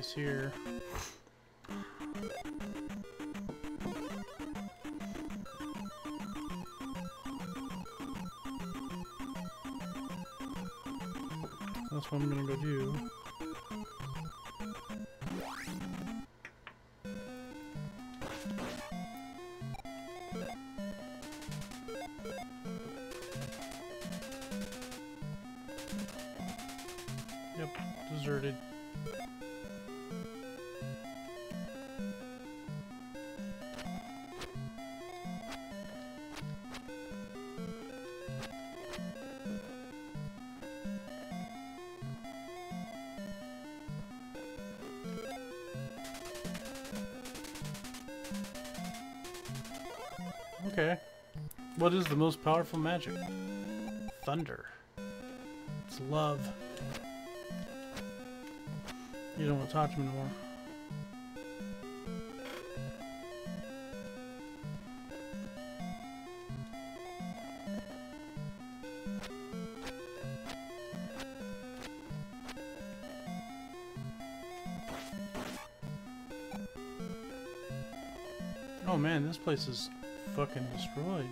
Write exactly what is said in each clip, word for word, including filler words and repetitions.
place here. That's what I'm gonna go do. Yep, deserted. Okay. What is the most powerful magic? Thunder. It's love. You don't want to talk to me anymore. Oh man, this place is fucking destroyed.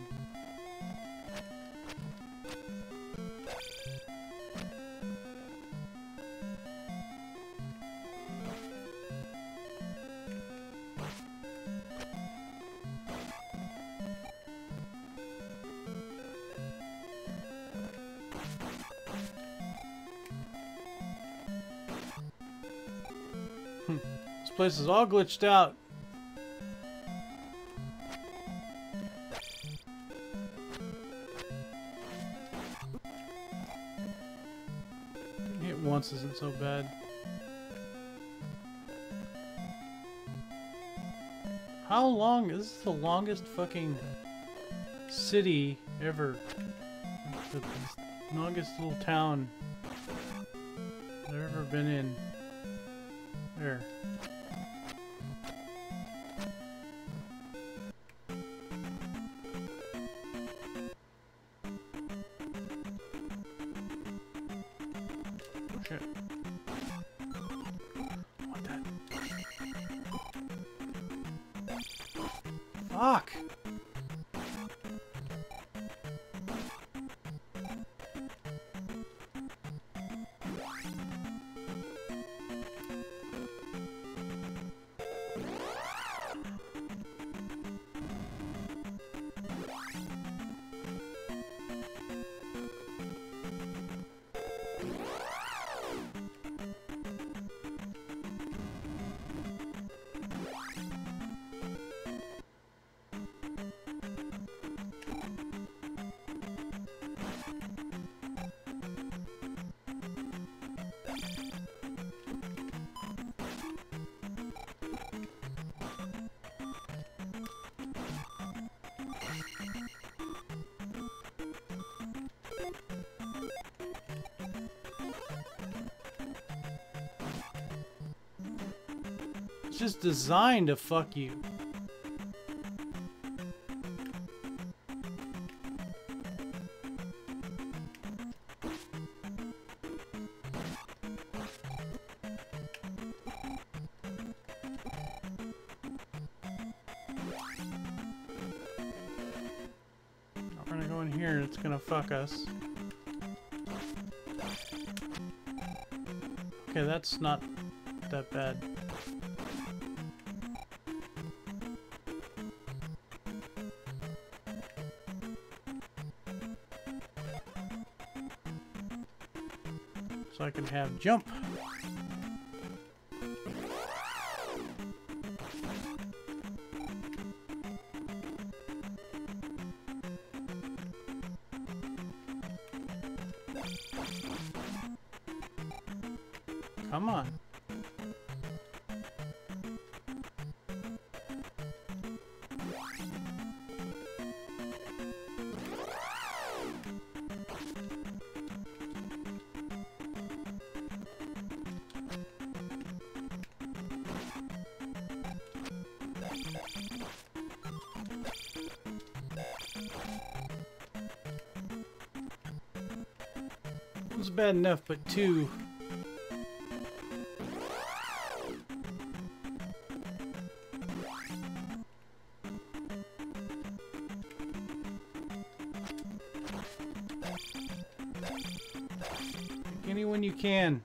This place is all glitched out. Hit once isn't so bad. How long is this? The longest fucking city ever. The longest little town I've ever been in. There. Okay. I want that. Fuck! It's just designed to fuck you. We're gonna go in here and it's gonna fuck us. Okay, that's not that bad. So I can have jump. Come on. It was bad enough, but two. Anyone you can.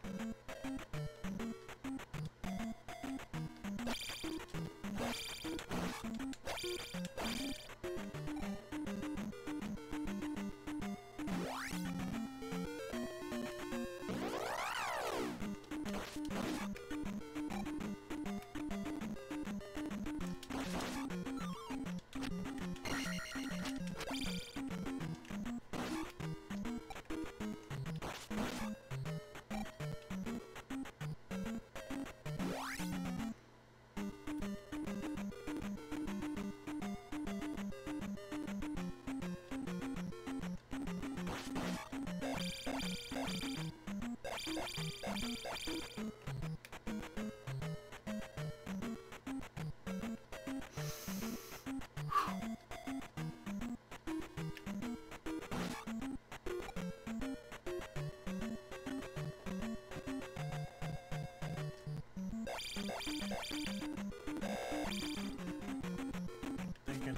Thinking.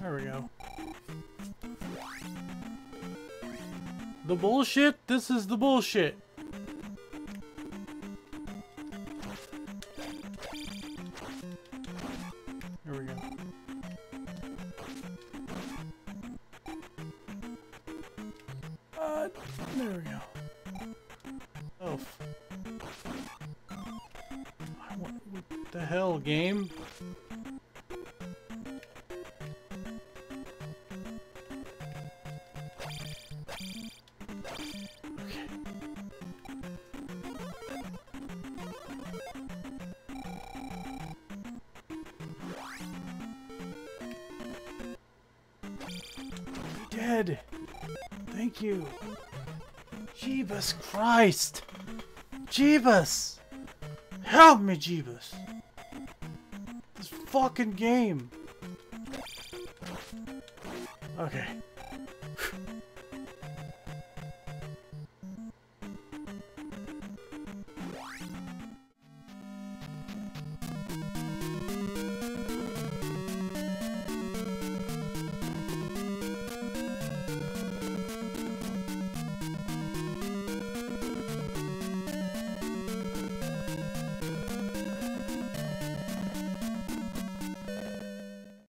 There we go. The bullshit? This is the bullshit. Here we go. Uh, there we go. Oh. What the hell, game? Dead. Thank you. Jeebus Christ. Jeebus. Help me, Jeebus. This fucking game. Okay.